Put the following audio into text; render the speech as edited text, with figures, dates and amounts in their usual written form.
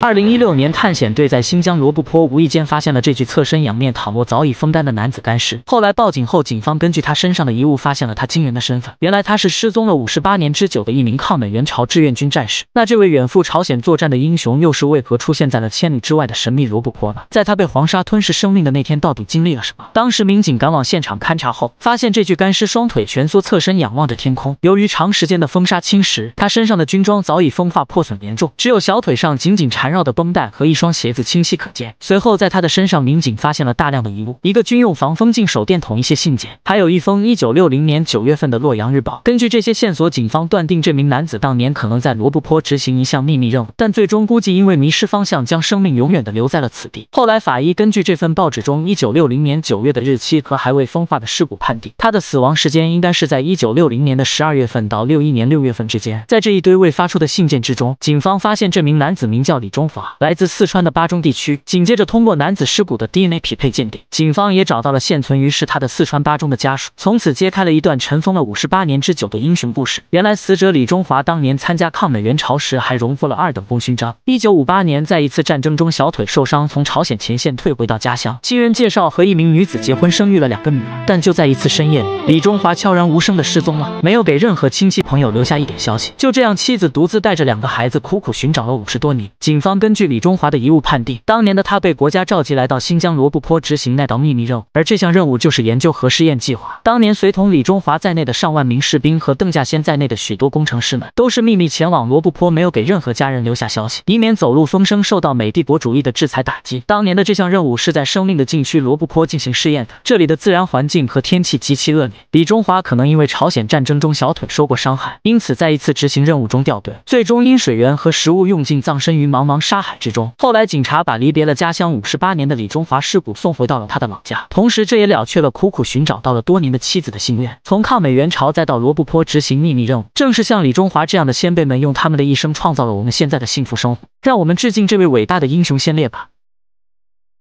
2016年，探险队在新疆罗布泊无意间发现了这具侧身仰面躺卧、早已风干的男子干尸。后来报警后，警方根据他身上的遗物发现了他惊人的身份。原来他是失踪了58年之久的一名抗美援朝志愿军战士。那这位远赴朝鲜作战的英雄，又是为何出现在了千里之外的神秘罗布泊呢？在他被黄沙吞噬生命的那天，到底经历了什么？当时民警赶往现场勘查后，发现这具干尸双腿蜷缩，侧身仰望着天空。由于长时间的风沙侵蚀，他身上的军装早已风化破损严重，只有小腿上紧紧缠绕的绷带和一双鞋子清晰可见。随后，在他的身上，民警发现了大量的遗物：一个军用防风镜、手电筒、一些信件，还有一封1960年9月份的《洛阳日报》。根据这些线索，警方断定这名男子当年可能在罗布泊执行一项秘密任务，但最终估计因为迷失方向，将生命永远的留在了此地。后来，法医根据这份报纸中1960年9月的日期和还未风化的尸骨判定，他的死亡时间应该是在1960年的12月份到61年6月份之间。在这一堆未发出的信件之中，警方发现这名男子名叫李忠，来自四川的巴中地区。紧接着，通过男子尸骨的 DNA 匹配鉴定，警方也找到了现存于是他的四川巴中的家属。从此揭开了一段尘封了58年之久的英雄故事。原来死者李忠华当年参加抗美援朝时还荣获了2等功勋章。1958年，在一次战争中小腿受伤，从朝鲜前线退回到家乡，亲人介绍和一名女子结婚，生育了2个女儿。但就在一次深夜里，李忠华悄然无声的失踪了，没有给任何亲戚朋友留下一点消息。就这样，妻子独自带着2个孩子苦苦寻找了50多年。警方根据李忠华的遗物判定，当年的他被国家召集来到新疆罗布泊执行那道秘密任务，而这项任务就是研究核试验计划。当年随同李忠华在内的上万名士兵和邓稼先在内的许多工程师们，都是秘密前往罗布泊，没有给任何家人留下消息，以免走漏风声，受到美帝国主义的制裁打击。当年的这项任务是在生命的禁区罗布泊进行试验的，这里的自然环境和天气极其恶劣。李忠华可能因为朝鲜战争中小腿受过伤害，因此在一次执行任务中掉队，最终因水源和食物用尽，葬身于茫茫沙海之中。后来，警察把离别了家乡58年的李忠华尸骨送回到了他的老家，同时这也了却了苦苦寻找到了多年的妻子的心愿。从抗美援朝再到罗布泊执行秘密任务，正是像李忠华这样的先辈们，用他们的一生创造了我们现在的幸福生活。让我们致敬这位伟大的英雄先烈吧。